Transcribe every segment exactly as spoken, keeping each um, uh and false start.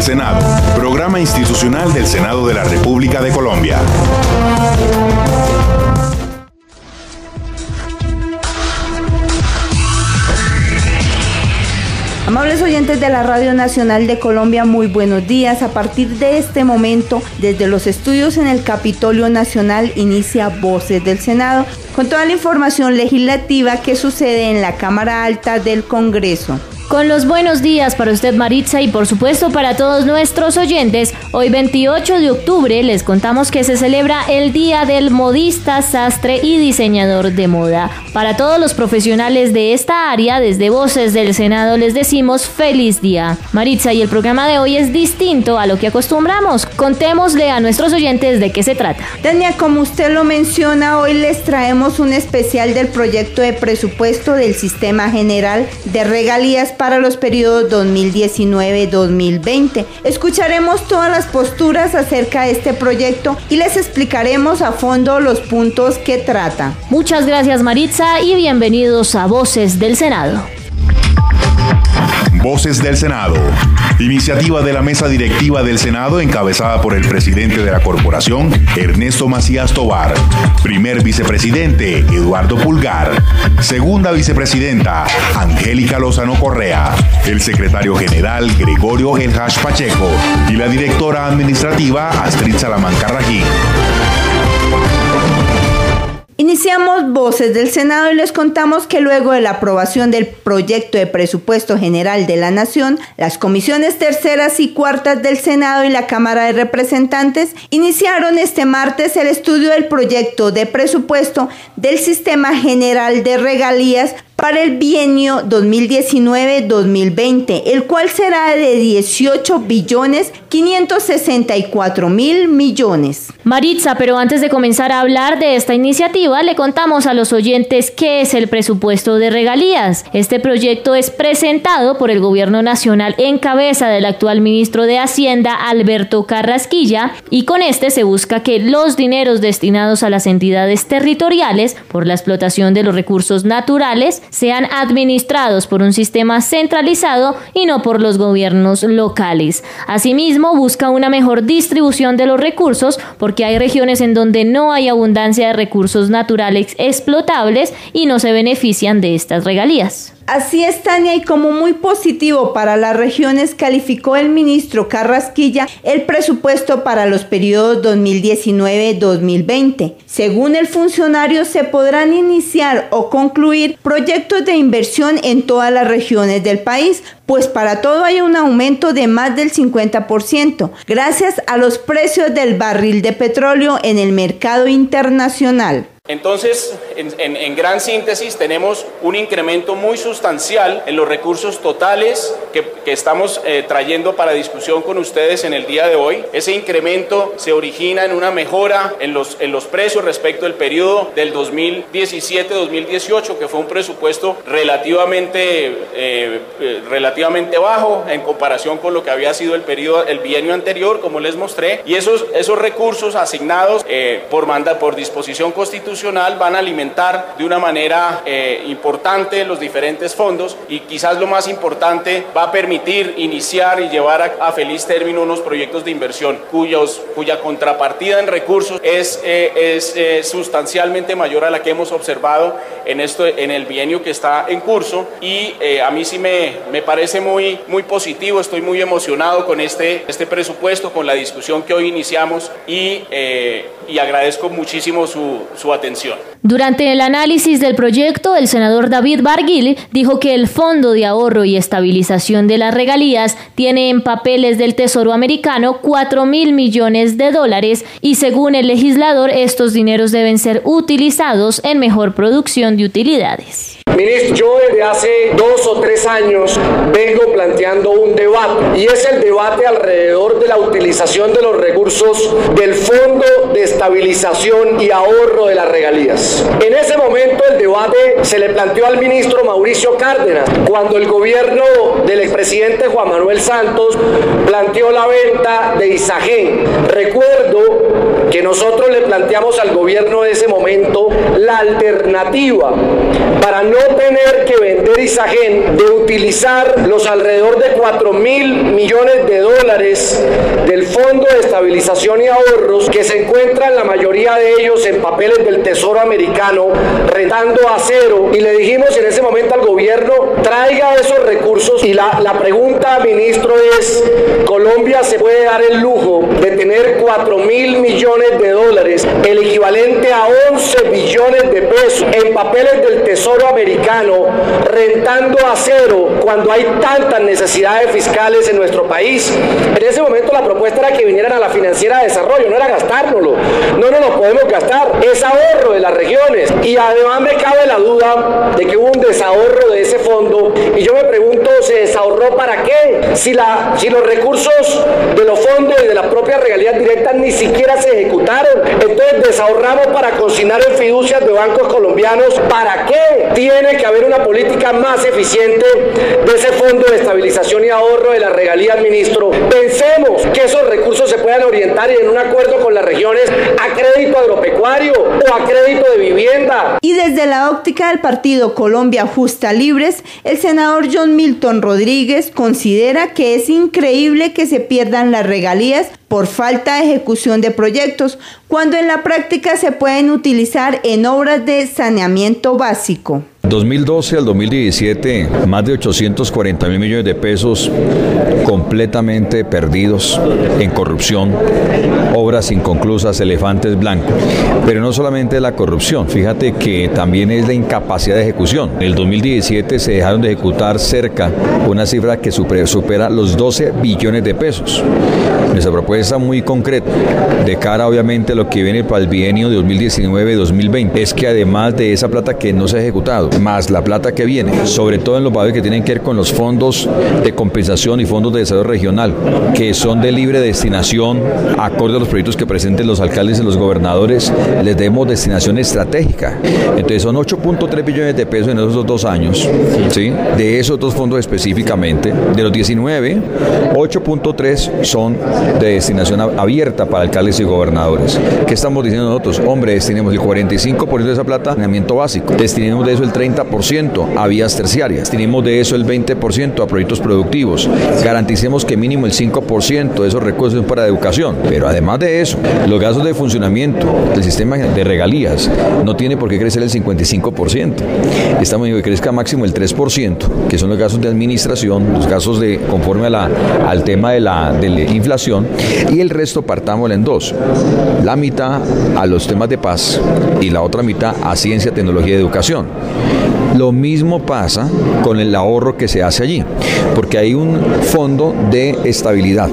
del Senado, programa institucional del Senado de la República de Colombia. Amables oyentes de la Radio Nacional de Colombia, muy buenos días. A partir de este momento, desde los estudios en el Capitolio Nacional, inicia Voces del Senado, con toda la información legislativa que sucede en la Cámara Alta del Congreso. Con los buenos días para usted, Maritza, y por supuesto para todos nuestros oyentes, hoy veintiocho de octubre les contamos que se celebra el Día del Modista, Sastre y Diseñador de Moda. Para todos los profesionales de esta área, desde Voces del Senado les decimos feliz día. Maritza, y el programa de hoy es distinto a lo que acostumbramos. Contémosle a nuestros oyentes de qué se trata. Tania, como usted lo menciona, hoy les traemos un especial del proyecto de presupuesto del Sistema General de Regalías para los periodos dos mil diecinueve a dos mil veinte. Escucharemos todas las posturas acerca de este proyecto y les explicaremos a fondo los puntos que trata. Muchas gracias, Maritza, y bienvenidos a Voces del Senado. Voces del Senado. Iniciativa de la Mesa Directiva del Senado encabezada por el presidente de la corporación, Ernesto Macías Tobar. Primer vicepresidente, Eduardo Pulgar. Segunda vicepresidenta, Angélica Lozano Correa. El secretario general, Gregorio Elhash Pacheco. Y la directora administrativa, Astrid Salamanca Rajín. Iniciamos Voces del Senado y les contamos que luego de la aprobación del proyecto de presupuesto general de la Nación, las comisiones terceras y cuartas del Senado y la Cámara de Representantes iniciaron este martes el estudio del proyecto de presupuesto del Sistema General de Regalías para el bienio dos mil diecinueve a dos mil veinte, el cual será de dieciocho billones quinientos sesenta y cuatro mil millones. Maritza, pero antes de comenzar a hablar de esta iniciativa, le contamos a los oyentes qué es el presupuesto de regalías. Este proyecto es presentado por el Gobierno Nacional en cabeza del actual ministro de Hacienda, Alberto Carrasquilla, y con este se busca que los dineros destinados a las entidades territoriales por la explotación de los recursos naturales sean administrados por un sistema centralizado y no por los gobiernos locales. Asimismo, busca una mejor distribución de los recursos porque hay regiones en donde no hay abundancia de recursos naturales explotables y no se benefician de estas regalías. Así es, Tania, y como muy positivo para las regiones calificó el ministro Carrasquilla el presupuesto para los periodos dos mil diecinueve a dos mil veinte. Según el funcionario, se podrán iniciar o concluir proyectos de inversión en todas las regiones del país, pues para todo hay un aumento de más del cincuenta por ciento, gracias a los precios del barril de petróleo en el mercado internacional. Entonces, en, en, en gran síntesis, tenemos un incremento muy sustancial en los recursos totales que, que estamos eh, trayendo para discusión con ustedes en el día de hoy. Ese incremento se origina en una mejora en los, en los precios respecto al periodo del dos mil diecisiete a dos mil dieciocho, que fue un presupuesto relativamente, eh, eh, relativamente bajo en comparación con lo que había sido el, periodo, el bienio anterior, como les mostré. Y esos, esos recursos asignados eh, por, manda, por disposición constitucional van a alimentar de una manera eh, importante los diferentes fondos y quizás lo más importante va a permitir iniciar y llevar a, a feliz término unos proyectos de inversión cuyos, cuya contrapartida en recursos es, eh, es eh, sustancialmente mayor a la que hemos observado en, esto, en el bienio que está en curso y eh, a mí sí me, me parece muy, muy positivo, estoy muy emocionado con este, este presupuesto, con la discusión que hoy iniciamos y, eh, y agradezco muchísimo su, su atención. Durante el análisis del proyecto, el senador David Barguil dijo que el Fondo de Ahorro y Estabilización de las Regalías tiene en papeles del Tesoro Americano cuatro mil millones de dólares y según el legislador, estos dineros deben ser utilizados en mejor producción de utilidades. Ministro, yo desde hace dos o tres años vengo planteando un debate y es el debate alrededor de la utilización de los recursos del Fondo de Estabilización y Ahorro de las Regalías. En ese momento el debate se le planteó al ministro Mauricio Cárdenas cuando el gobierno del expresidente Juan Manuel Santos planteó la venta de Isagén. Recuerdo que nosotros le planteamos al gobierno de ese momento la alternativa para no tener que vender Isagén, de utilizar los alrededor de cuatro mil millones de dólares del Fondo de Estabilización y Ahorros, que se encuentran la mayoría de ellos en papeles del Tesoro Americano, rentando a cero, y le dijimos en ese momento al gobierno, traiga esos recursos. Y la, la pregunta, ministro, es, ¿Colombia se puede dar el lujo de tener cuatro mil millones de dólares, el equivalente a once billones de pesos en papeles del Tesoro Americano, rentando a cero, cuando hay tantas necesidades fiscales en nuestro país? En ese momento la propuesta era que vinieran a la Financiera de Desarrollo, no era gastárnoslo, no nos lo podemos gastar, es ahorro de las regiones. Y además me cabe la duda de que hubo un desahorro de ese fondo, y yo me pregunto, ¿se desahorró para qué? Si, la, si los recursos de los fondos y de las propias regalías directas ni siquiera se ejecutaron, entonces desahorramos para consignar en fiducias de bancos colombianos, ¿para qué? Tiene que haber una política más eficiente de ese fondo de estabilización y ahorro de las regalías, ministro. Pensemos que esos recursos se puedan orientar en un acuerdo con las regiones a crédito agropecuario o a crédito de vivienda. Y desde la óptica del partido Colombia Justa Libres, el senador John Milton Rodríguez considera que es increíble que se pierdan las regalías por falta de ejecución de proyectos, cuando en la práctica se pueden utilizar en obras de saneamiento básico. dos mil doce al dos mil diecisiete, más de ochocientos cuarenta mil millones de pesos completamente perdidos en corrupción, obras inconclusas, elefantes blancos. Pero no solamente la corrupción, fíjate que también es la incapacidad de ejecución. En el dos mil diecisiete se dejaron de ejecutar cerca una cifra que supera los doce billones de pesos. Nuestra propuesta muy concreta, de cara obviamente a lo que viene para el bienio dos mil diecinueve dos mil veinte, es que además de esa plata que no se ha ejecutado, más la plata que viene, sobre todo en los valores que tienen que ver con los fondos de compensación y fondos de desarrollo regional, que son de libre destinación, acorde a los proyectos que presenten los alcaldes y los gobernadores, les demos destinación estratégica. Entonces son ocho punto tres billones de pesos en esos dos años, ¿sí? De esos dos fondos específicamente, de los diecinueve, ocho punto tres son de destinación abierta para alcaldes y gobernadores. ¿Qué estamos diciendo nosotros? Hombre, destinemos el cuarenta y cinco por ciento de esa plata a saneamiento básico, destinemos de eso el treinta por ciento a vías terciarias, tenemos de eso el veinte por ciento a proyectos productivos, garanticemos que mínimo el cinco por ciento de esos recursos para educación, pero además de eso, los gastos de funcionamiento del sistema de regalías no tiene por qué crecer el cincuenta y cinco por ciento, estamos diciendo que crezca máximo el tres por ciento, que son los gastos de administración, los gastos de conforme a la, al tema de la, de la inflación, y el resto partámoslo en dos, la mitad a los temas de paz y la otra mitad a ciencia, tecnología y educación. Lo mismo pasa con el ahorro que se hace allí, porque hay un fondo de estabilidad.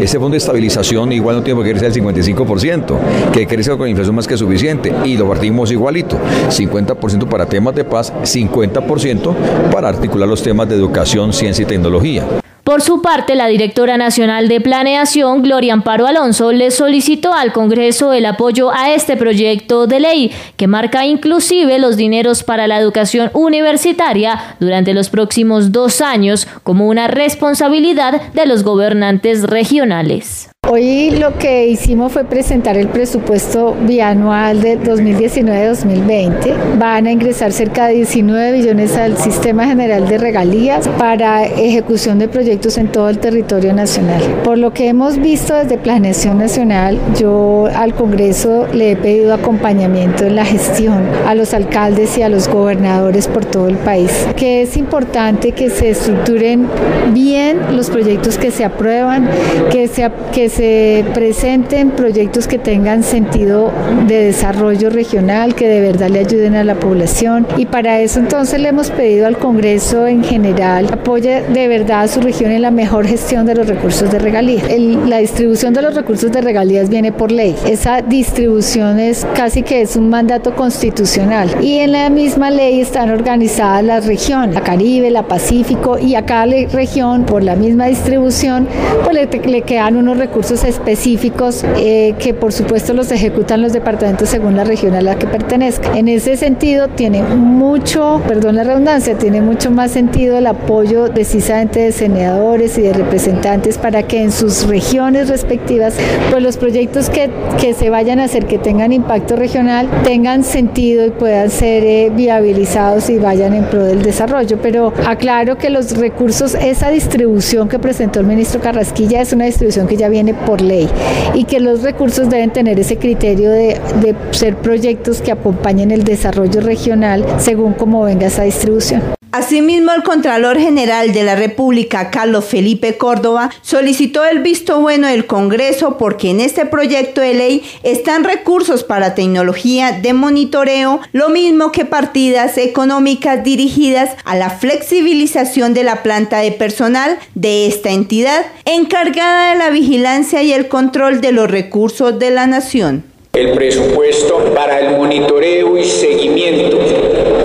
Ese fondo de estabilización igual no tiene por qué crecer el cincuenta y cinco por ciento, que crece con inflación más que suficiente, y lo partimos igualito, cincuenta por ciento para temas de paz, cincuenta por ciento para articular los temas de educación, ciencia y tecnología. Por su parte, la directora nacional de Planeación, Gloria Amparo Alonso, le solicitó al Congreso el apoyo a este proyecto de ley, que marca inclusive los dineros para la educación universitaria durante los próximos dos años como una responsabilidad de los gobernantes regionales. Hoy lo que hicimos fue presentar el presupuesto bianual de dos mil diecinueve dos mil veinte. Van a ingresar cerca de diecinueve billones al Sistema General de Regalías para ejecución de proyectos en todo el territorio nacional. Por lo que hemos visto desde Planeación Nacional, yo al Congreso le he pedido acompañamiento en la gestión a los alcaldes y a los gobernadores por todo el país, que es importante que se estructuren bien los proyectos que se aprueban, que se que se se presenten proyectos que tengan sentido de desarrollo regional, que de verdad le ayuden a la población, y para eso entonces le hemos pedido al Congreso en general apoye de verdad a su región en la mejor gestión de los recursos de regalías. El, la distribución de los recursos de regalías viene por ley, esa distribución es casi que es un mandato constitucional, y en la misma ley están organizadas las regiones, la Caribe, la Pacífico, y a cada región por la misma distribución pues le, le quedan unos recursos recursos específicos eh, que por supuesto los ejecutan los departamentos según la región a la que pertenezca. En ese sentido tiene mucho, perdón la redundancia, tiene mucho más sentido el apoyo decisamente de senadores y de representantes para que en sus regiones respectivas pues los proyectos que, que se vayan a hacer, que tengan impacto regional, tengan sentido y puedan ser eh, viabilizados y vayan en pro del desarrollo. Pero aclaro que los recursos, esa distribución que presentó el ministro Carrasquilla es una distribución que ya viene por ley y que los recursos deben tener ese criterio de, de ser proyectos que acompañen el desarrollo regional según como venga esa distribución. Asimismo, el Contralor General de la República, Carlos Felipe Córdoba, solicitó el visto bueno del Congreso porque en este proyecto de ley están recursos para tecnología de monitoreo, lo mismo que partidas económicas dirigidas a la flexibilización de la planta de personal de esta entidad encargada de la vigilancia y el control de los recursos de la nación. El presupuesto para el monitoreo y seguimiento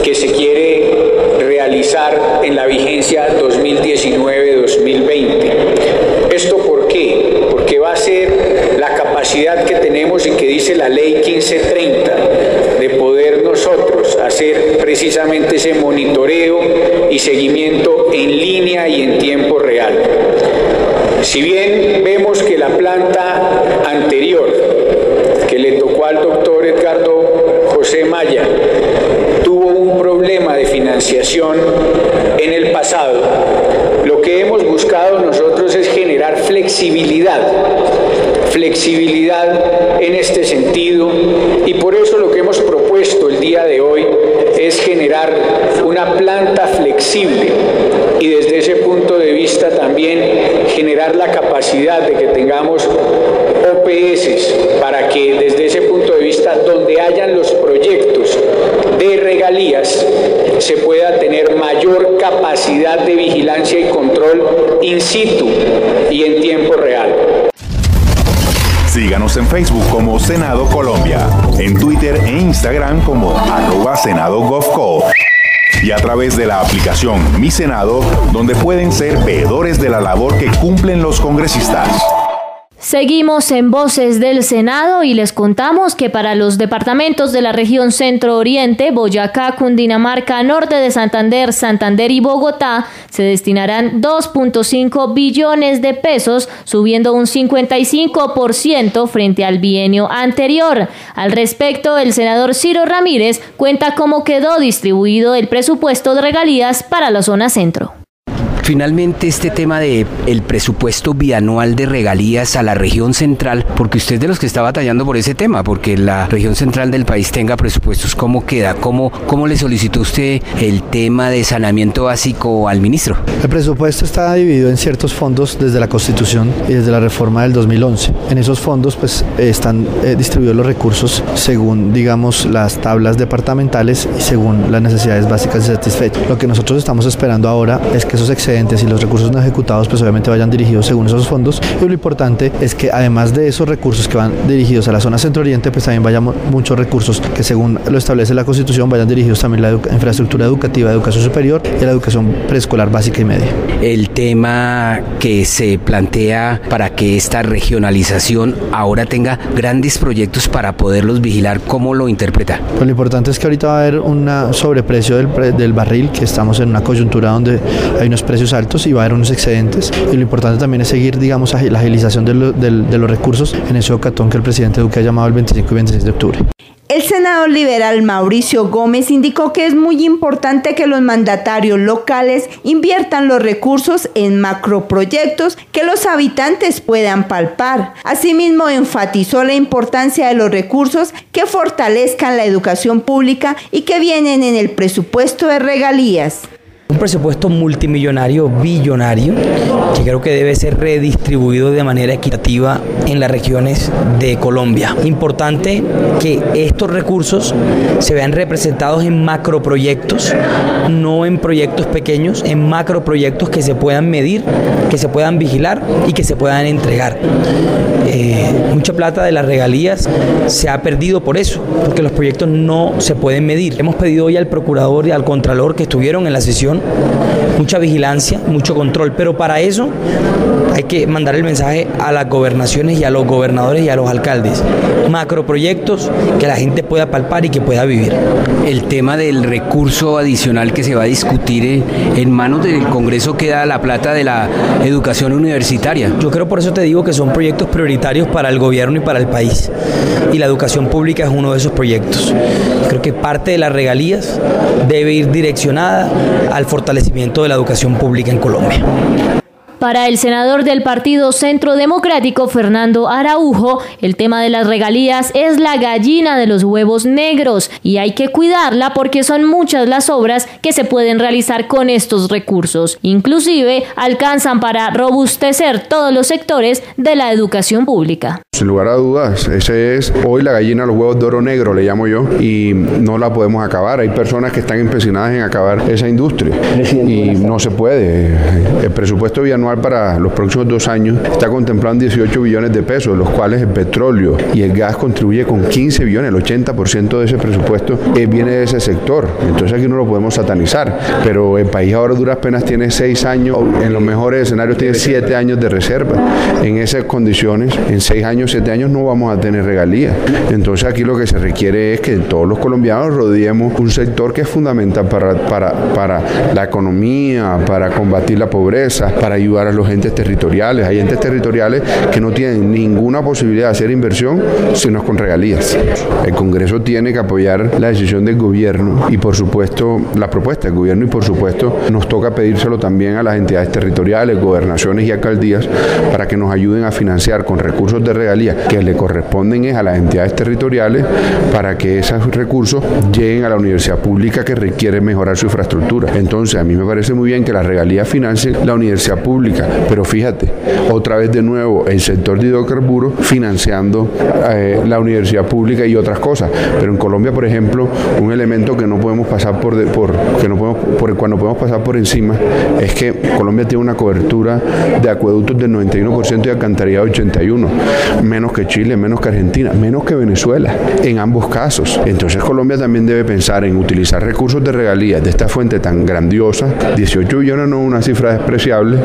que se quiere realizar en la vigencia dos mil diecinueve dos mil veinte. ¿Esto por qué? Porque va a ser la capacidad que tenemos y que dice la ley quince treinta de poder nosotros hacer precisamente ese monitoreo y seguimiento en línea y en tiempo real. Si bien vemos que la planta anterior que le tocó al doctor Edgardo José Maya tuvo un problema de financiación en el pasado, lo que hemos buscado nosotros es generar flexibilidad, flexibilidad en este sentido, y por eso lo que hemos propuesto el día de hoy es generar una planta flexible y desde ese punto de vista también generar la capacidad de que tengamos O P S para que desde ese punto de vista donde hayan los proyectos de regalías se pueda tener mayor capacidad de vigilancia y control in situ y en tiempo real. Síganos en Facebook como Senado Colombia, en Twitter e Instagram como arroba senado punto gov punto co y a través de la aplicación Mi Senado, donde pueden ser veedores de la labor que cumplen los congresistas. Seguimos en Voces del Senado y les contamos que para los departamentos de la región Centro-Oriente, Boyacá, Cundinamarca, Norte de Santander, Santander y Bogotá se destinarán dos punto cinco billones de pesos, subiendo un cincuenta y cinco por ciento frente al bienio anterior. Al respecto, el senador Ciro Ramírez cuenta cómo quedó distribuido el presupuesto de regalías para la zona centro. Finalmente, este tema de el presupuesto bianual de regalías a la región central, porque usted es de los que está batallando por ese tema, porque la región central del país tenga presupuestos, ¿cómo queda? ¿Cómo, cómo le solicitó usted el tema de saneamiento básico al ministro? El presupuesto está dividido en ciertos fondos desde la Constitución y desde la reforma del dos mil once. En esos fondos pues están eh, distribuidos los recursos según, digamos, las tablas departamentales y según las necesidades básicas satisfechas. Lo que nosotros estamos esperando ahora es que esos excedentes y los recursos no ejecutados pues obviamente vayan dirigidos según esos fondos, y lo importante es que además de esos recursos que van dirigidos a la zona centro-oriente pues también vayan muchos recursos que según lo establece la Constitución vayan dirigidos también a la edu- infraestructura educativa, educación superior y a la educación preescolar básica y media. El tema que se plantea para que esta regionalización ahora tenga grandes proyectos para poderlos vigilar, ¿cómo lo interpreta? Pues lo importante es que ahorita va a haber un sobreprecio del, pre- del barril, que estamos en una coyuntura donde hay unos precios altos y va a haber unos excedentes, y lo importante también es seguir, digamos, la agilización de, lo, de, de los recursos en ese hocatón que el presidente Duque ha llamado el veinticinco y veintiséis de octubre. El senador liberal Mauricio Gómez indicó que es muy importante que los mandatarios locales inviertan los recursos en macroproyectos que los habitantes puedan palpar. Asimismo, enfatizó la importancia de los recursos que fortalezcan la educación pública y que vienen en el presupuesto de regalías. Un presupuesto multimillonario, billonario, que creo que debe ser redistribuido de manera equitativa en las regiones de Colombia. Importante que estos recursos se vean representados en macroproyectos, no en proyectos pequeños, en macroproyectos que se puedan medir, que se puedan vigilar y que se puedan entregar. Eh, mucha plata de las regalías se ha perdido por eso, porque los proyectos no se pueden medir. Hemos pedido hoy al procurador y al contralor que estuvieron en la sesión mucha vigilancia, mucho control, pero para eso hay que mandar el mensaje a las gobernaciones y a los gobernadores y a los alcaldes, macroproyectos que la gente pueda palpar y que pueda vivir. El tema del recurso adicional que se va a discutir en manos del Congreso queda la plata de la educación universitaria. Yo creo, por eso te digo que son proyectos prioritarios para el gobierno y para el país, y la educación pública es uno de esos proyectos. Creo que parte de las regalías debe ir direccionada al fortalecimiento de la educación pública en Colombia. Para el senador del Partido Centro Democrático, Fernando Araujo, el tema de las regalías es la gallina de los huevos negros y hay que cuidarla porque son muchas las obras que se pueden realizar con estos recursos. Inclusive alcanzan para robustecer todos los sectores de la educación pública. Sin lugar a dudas, esa es hoy la gallina de los huevos de oro negro, le llamo yo, y no la podemos acabar. Hay personas que están empecinadas en acabar esa industria y no se puede. El presupuesto bianual para los próximos dos años está contemplando dieciocho billones de pesos, los cuales el petróleo y el gas contribuye con quince billones, el ochenta por ciento de ese presupuesto viene de ese sector. Entonces aquí no lo podemos satanizar, pero el país ahora a duras penas tiene seis años, en los mejores escenarios tiene siete años de reserva. En esas condiciones, en seis años, siete años no vamos a tener regalías. Entonces aquí lo que se requiere es que todos los colombianos rodeemos un sector que es fundamental para, para, para la economía, para combatir la pobreza, para ayudar a los entes territoriales. Hay entes territoriales que no tienen ninguna posibilidad de hacer inversión sino con regalías. El Congreso tiene que apoyar la decisión del gobierno y por supuesto la propuesta del gobierno, y por supuesto nos toca pedírselo también a las entidades territoriales, gobernaciones y alcaldías, para que nos ayuden a financiar con recursos de regalías que le corresponden es a las entidades territoriales, para que esos recursos lleguen a la universidad pública que requiere mejorar su infraestructura. Entonces a mí me parece muy bien que las regalías financien la universidad pública, pero fíjate, otra vez de nuevo el sector de hidrocarburos financiando eh, la universidad pública y otras cosas. Pero en Colombia, por ejemplo, un elemento que no podemos pasar por, de, por, que no podemos, por el cual no podemos pasar por encima es que Colombia tiene una cobertura de acueductos del noventa y uno por ciento y alcantarillado del ochenta y uno por ciento, menos que Chile, menos que Argentina, menos que Venezuela, en ambos casos. Entonces Colombia también debe pensar en utilizar recursos de regalías de esta fuente tan grandiosa, dieciocho billones no es una cifra despreciable,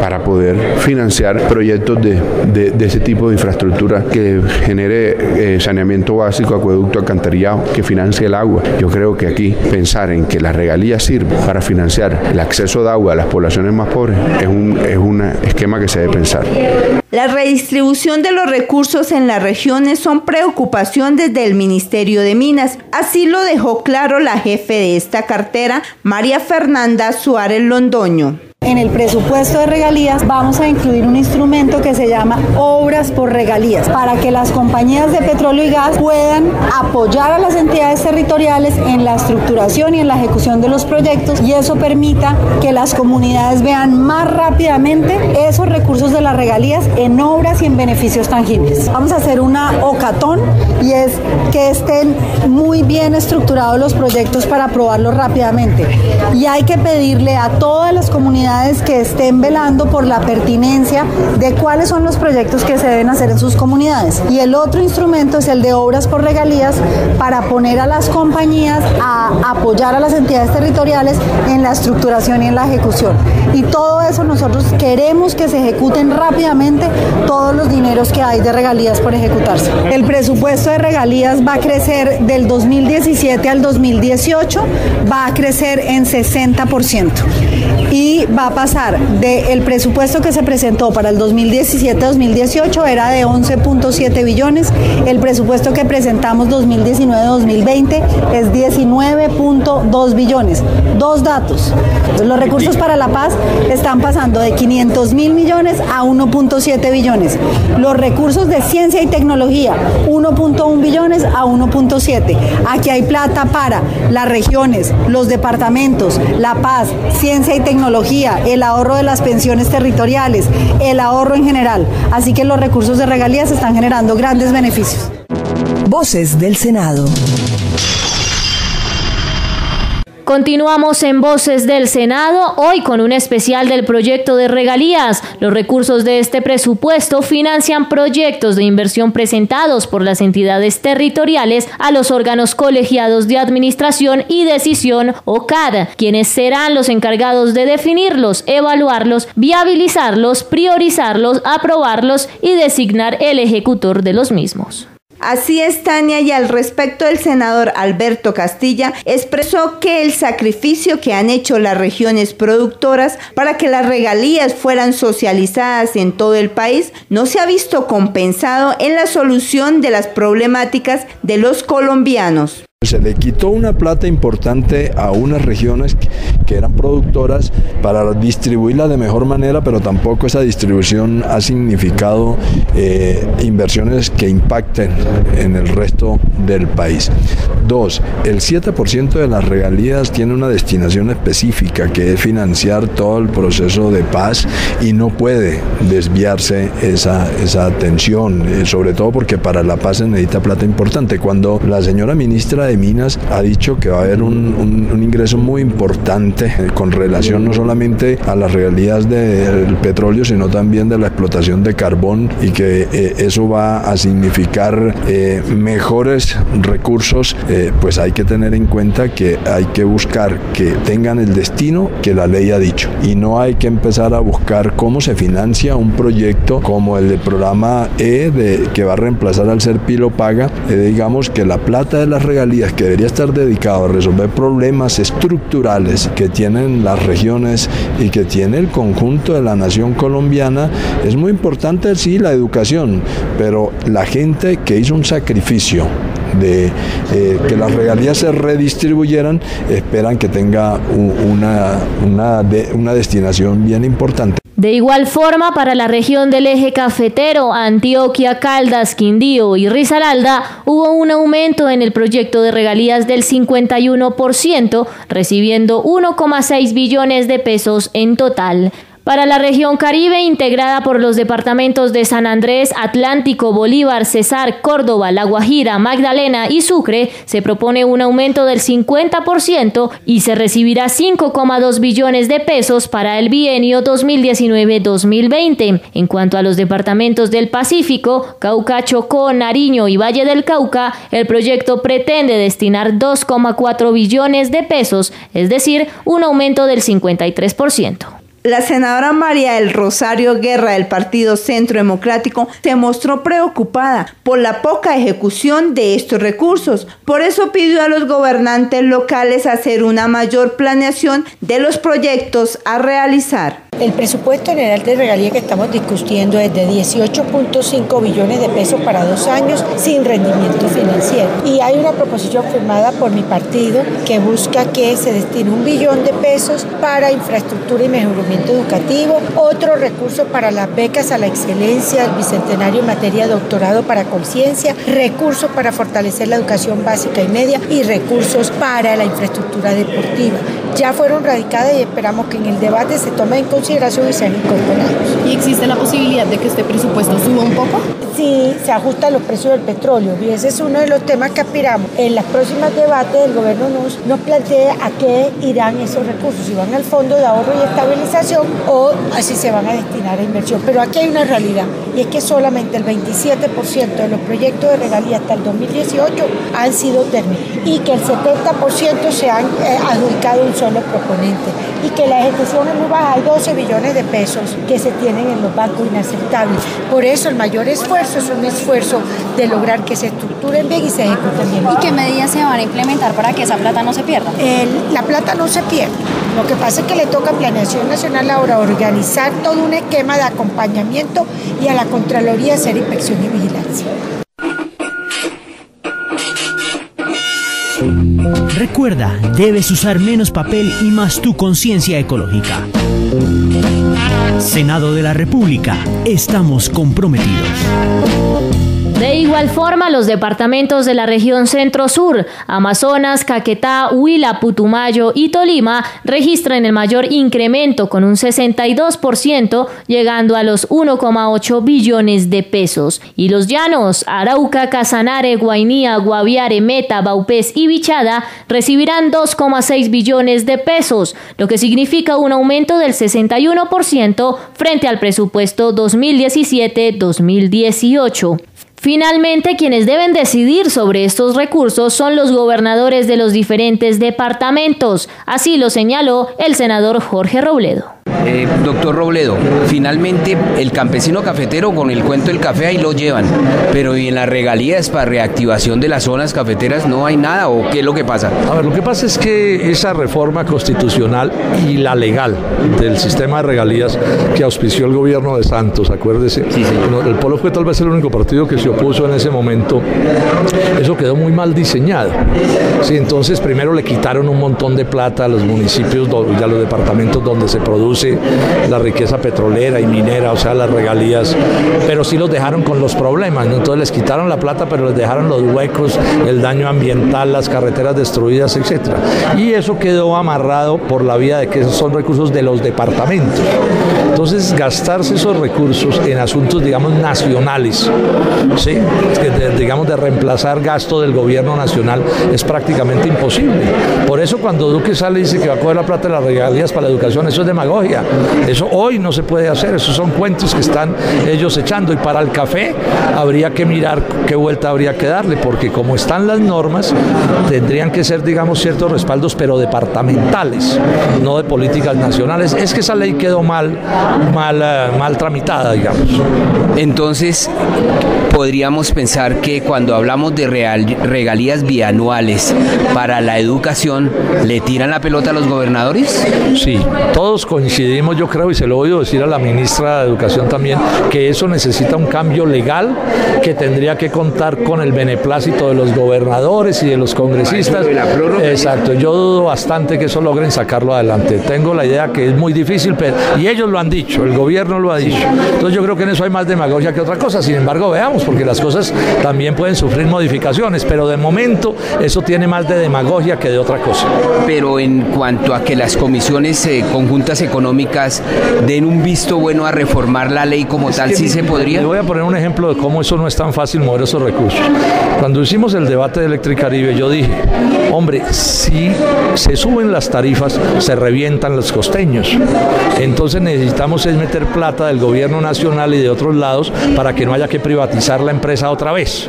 para poder financiar proyectos de, de, de ese tipo de infraestructura que genere eh, saneamiento básico, acueducto, alcantarillado, que financie el agua. Yo creo que aquí pensar en que las regalías sirven para financiar el acceso de agua a las poblaciones más pobres es un es un esquema que se debe pensar. La redistribución de los recursos en las regiones son preocupación desde el Ministerio de Minas. Así lo dejó claro la jefe de esta cartera, María Fernanda Suárez Londoño. En el presupuesto de regalías vamos a incluir un instrumento que se llama Obras por Regalías, para que las compañías de petróleo y gas puedan apoyar a las entidades territoriales en la estructuración y en la ejecución de los proyectos, y eso permita que las comunidades vean más rápidamente esos recursos de las regalías en obras y en beneficios tangibles. Vamos a hacer una hocatón, y es que estén muy bien estructurados los proyectos para aprobarlos rápidamente, y hay que pedirle a todas las comunidades que estén velando por la pertinencia de cuáles son los proyectos que se deben hacer en sus comunidades. Y el otro instrumento es el de Obras por Regalías, para poner a las compañías a apoyar a las entidades territoriales en la estructuración y en la ejecución. Y todo eso nosotros queremos que se ejecuten rápidamente todos los dineros que hay de regalías por ejecutarse. El presupuesto de regalías va a crecer del dos mil diecisiete al dos mil dieciocho, va a crecer en sesenta por ciento. Y va a pasar del presupuesto que se presentó para el dos mil diecisiete a dos mil dieciocho, era de once punto siete billones, el presupuesto que presentamos dos mil diecinueve a dos mil veinte es diecinueve punto dos billones. Dos datos: los recursos para la paz están pasando de quinientos mil millones a uno punto siete billones, los recursos de ciencia y tecnología uno punto uno billones a uno punto siete. Aquí hay plata para las regiones, los departamentos, la paz, ciencia y tecnología, el ahorro de las pensiones territoriales, el ahorro en general. Así que los recursos de regalías están generando grandes beneficios. Voces del Senado. Continuamos en Voces del Senado, hoy con un especial del proyecto de regalías. Los recursos de este presupuesto financian proyectos de inversión presentados por las entidades territoriales a los órganos colegiados de administración y decisión o C A D, quienes serán los encargados de definirlos, evaluarlos, viabilizarlos, priorizarlos, aprobarlos y designar el ejecutor de los mismos. Así es, Tania, y al respecto el senador Alberto Castilla expresó que el sacrificio que han hecho las regiones productoras para que las regalías fueran socializadas en todo el país no se ha visto compensado en la solución de las problemáticas de los colombianos. Se le quitó una plata importante a unas regiones que eran productoras para distribuirla de mejor manera, pero tampoco esa distribución ha significado eh, inversiones que impacten en el resto del país. Dos, el siete por ciento de las regalías tiene una destinación específica que es financiar todo el proceso de paz y no puede desviarse esa, esa atención, eh, sobre todo porque para la paz se necesita plata importante. Cuando la señora ministra de Minas ha dicho que va a haber un, un, un ingreso muy importante con relación no solamente a las regalías del petróleo, sino también de la explotación de carbón, y que eh, eso va a significar eh, mejores recursos, eh, pues hay que tener en cuenta que hay que buscar que tengan el destino que la ley ha dicho, y no hay que empezar a buscar cómo se financia un proyecto como el del programa E, de, que va a reemplazar al Serpilo Paga. Eh, digamos que la plata de las regalías que debería estar dedicado a resolver problemas estructurales que tienen las regiones y que tiene el conjunto de la nación colombiana. Es muy importante, sí, la educación, pero la gente que hizo un sacrificio de eh, que las regalías se redistribuyeran, esperan que tenga una, una, una destinación bien importante. De igual forma, para la región del eje cafetero, Antioquia, Caldas, Quindío y Risaralda, hubo un aumento en el proyecto de regalías del cincuenta y uno por ciento, recibiendo uno coma seis billones de pesos en total. Para la región Caribe, integrada por los departamentos de San Andrés, Atlántico, Bolívar, Cesar, Córdoba, La Guajira, Magdalena y Sucre, se propone un aumento del cincuenta por ciento y se recibirá cinco coma dos billones de pesos para el bienio dos mil diecinueve dos mil veinte. En cuanto a los departamentos del Pacífico, Cauca, Chocó, Nariño y Valle del Cauca, el proyecto pretende destinar dos coma cuatro billones de pesos, es decir, un aumento del cincuenta y tres por ciento. La senadora María del Rosario Guerra del Partido Centro Democrático se mostró preocupada por la poca ejecución de estos recursos. Por eso pidió a los gobernantes locales hacer una mayor planeación de los proyectos a realizar. El presupuesto general de regalías que estamos discutiendo es de dieciocho punto cinco billones de pesos para dos años sin rendimiento financiero. Y hay una proposición firmada por mi partido que busca que se destine un billón de pesos para infraestructura y mejoramiento educativo, otro recurso para las becas a la excelencia, el bicentenario en materia de doctorado para conciencia, recursos para fortalecer la educación básica y media y recursos para la infraestructura deportiva. Ya fueron radicadas y esperamos que en el debate se tome en consideración y sean incorporados. ¿Y existe la posibilidad de que este presupuesto suba un poco? Sí, se ajustan los precios del petróleo y ese es uno de los temas que aspiramos. En las próximas debates el gobierno nos, nos plantea a qué irán esos recursos, si van al Fondo de Ahorro y Estabilización o así se van a destinar a inversión. Pero aquí hay una realidad y es que solamente el veintisiete por ciento de los proyectos de regalías hasta el dos mil dieciocho han sido terminados y que el setenta por ciento se han eh, adjudicado un solo proponente y que la ejecución es muy baja, hay doce billones de pesos que se tienen en los bancos inaceptables. Por eso el mayor esfuerzo es un esfuerzo de lograr que se estructuren bien y se ejecuten bien. ¿Y qué medidas se van a implementar para que esa plata no se pierda? El, la plata no se pierde. Lo que pasa es que le toca a Planeación Nacional ahora organizar todo un esquema de acompañamiento y a la Contraloría hacer inspección y vigilancia. Recuerda, debes usar menos papel y más tu conciencia ecológica. Senado de la República, estamos comprometidos. De igual forma, los departamentos de la región Centro-Sur, Amazonas, Caquetá, Huila, Putumayo y Tolima registran el mayor incremento con un sesenta y dos por ciento, llegando a los uno coma ocho billones de pesos. Y los llanos, Arauca, Casanare, Guainía, Guaviare, Meta, Vaupés y Vichada recibirán dos coma seis billones de pesos, lo que significa un aumento del sesenta y uno por ciento frente al presupuesto dos mil diecisiete dos mil dieciocho. Finalmente, quienes deben decidir sobre estos recursos son los gobernadores de los diferentes departamentos. Así lo señaló el senador Jorge Robledo. Eh, doctor Robledo, finalmente el campesino cafetero con el cuento del café ahí lo llevan, pero ¿y en las regalías para reactivación de las zonas cafeteras no hay nada o qué es lo que pasa? A ver, lo que pasa es que esa reforma constitucional y la legal del sistema de regalías que auspició el gobierno de Santos, acuérdese, sí, señor. El Polo fue tal vez el único partido que se opuso en ese momento, eso quedó muy mal diseñado. Sí, entonces primero le quitaron un montón de plata a los municipios y a los departamentos donde se produce la riqueza petrolera y minera, o sea, las regalías, pero sí los dejaron con los problemas, ¿no? Entonces les quitaron la plata, pero les dejaron los huecos, el daño ambiental, las carreteras destruidas, etcétera. Y eso quedó amarrado por la vía de que esos son recursos de los departamentos. Entonces, gastarse esos recursos en asuntos, digamos, nacionales, ¿sí? Que de, digamos, de reemplazar gasto del gobierno nacional es prácticamente imposible. Por eso cuando Duque sale y dice que va a coger la plata de las regalías para la educación, eso es demagogia. Eso hoy no se puede hacer, esos son cuentos que están ellos echando. Y para el café habría que mirar qué vuelta habría que darle, porque como están las normas, tendrían que ser, digamos, ciertos respaldos, pero departamentales, no de políticas nacionales. Es que esa ley quedó mal, mal, mal tramitada, digamos. Entonces, podríamos pensar que cuando hablamos de regalías bianuales para la educación, ¿le tiran la pelota a los gobernadores? Sí, todos coinciden. Decidimos, yo creo, y se lo he oído decir a la ministra de Educación también, que eso necesita un cambio legal que tendría que contar con el beneplácito de los gobernadores y de los congresistas. Exacto, yo dudo bastante que eso logren sacarlo adelante. Tengo la idea que es muy difícil, pero, y ellos lo han dicho, el gobierno lo ha dicho. Entonces yo creo que en eso hay más demagogia que otra cosa. Sin embargo, veamos, porque las cosas también pueden sufrir modificaciones, pero de momento eso tiene más de demagogia que de otra cosa. Pero en cuanto a que las comisiones eh, conjuntas económicas den un visto bueno a reformar la ley como tal, sí se podría. Le voy a poner un ejemplo de cómo eso no es tan fácil mover esos recursos. Cuando hicimos el debate de Electricaribe, yo dije, hombre, si se suben las tarifas, se revientan los costeños. Entonces necesitamos es meter plata del gobierno nacional y de otros lados para que no haya que privatizar la empresa otra vez.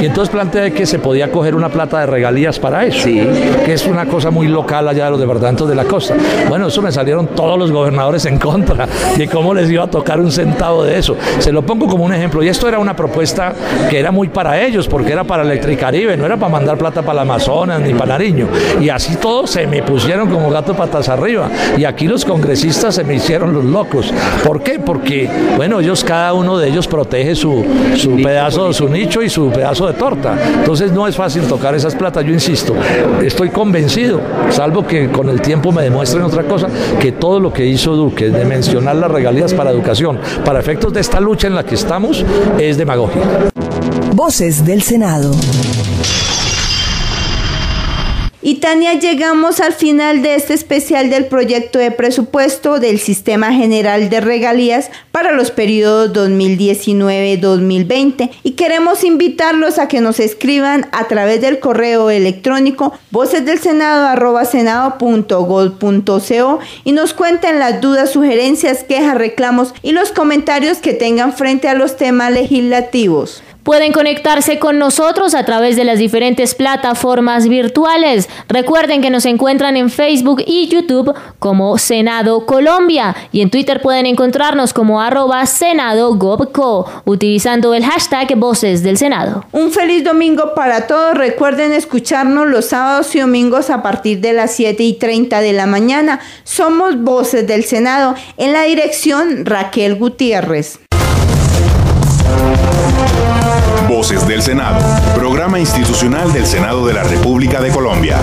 Y entonces planteé que se podía coger una plata de regalías para eso, sí, que es una cosa muy local allá de los departamentos de la costa. Bueno, eso me salieron todos los gobernadores en contra de cómo les iba a tocar un centavo de eso. Se lo pongo como un ejemplo, y esto era una propuesta que era muy para ellos, porque era para Electricaribe, no era para mandar plata para el Amazonas ni para Nariño, y así todos se me pusieron como gato patas arriba, y aquí los congresistas se me hicieron los locos. ¿Por qué? Porque, bueno, ellos, cada uno de ellos protege su, su pedazo, su nicho y su pedazo de torta, entonces no es fácil tocar esas platas. Yo insisto, estoy convencido, salvo que con el tiempo me demuestren otra cosa, que todos lo que hizo Duque de mencionar las regalías para educación, para efectos de esta lucha en la que estamos, es demagogia. Voces del Senado. Y Tania, llegamos al final de este especial del proyecto de presupuesto del Sistema General de Regalías para los periodos dos mil diecinueve dos mil veinte, y queremos invitarlos a que nos escriban a través del correo electrónico voces del senado arroba senado punto gov punto co y nos cuenten las dudas, sugerencias, quejas, reclamos y los comentarios que tengan frente a los temas legislativos. Pueden conectarse con nosotros a través de las diferentes plataformas virtuales. Recuerden que nos encuentran en Facebook y YouTube como Senado Colombia, y en Twitter pueden encontrarnos como arroba senado punto gov punto co utilizando el hashtag Voces del Senado. Un feliz domingo para todos. Recuerden escucharnos los sábados y domingos a partir de las siete y treinta de la mañana. Somos Voces del Senado, en la dirección Raquel Gutiérrez. Voces del Senado, programa institucional del Senado de la República de Colombia.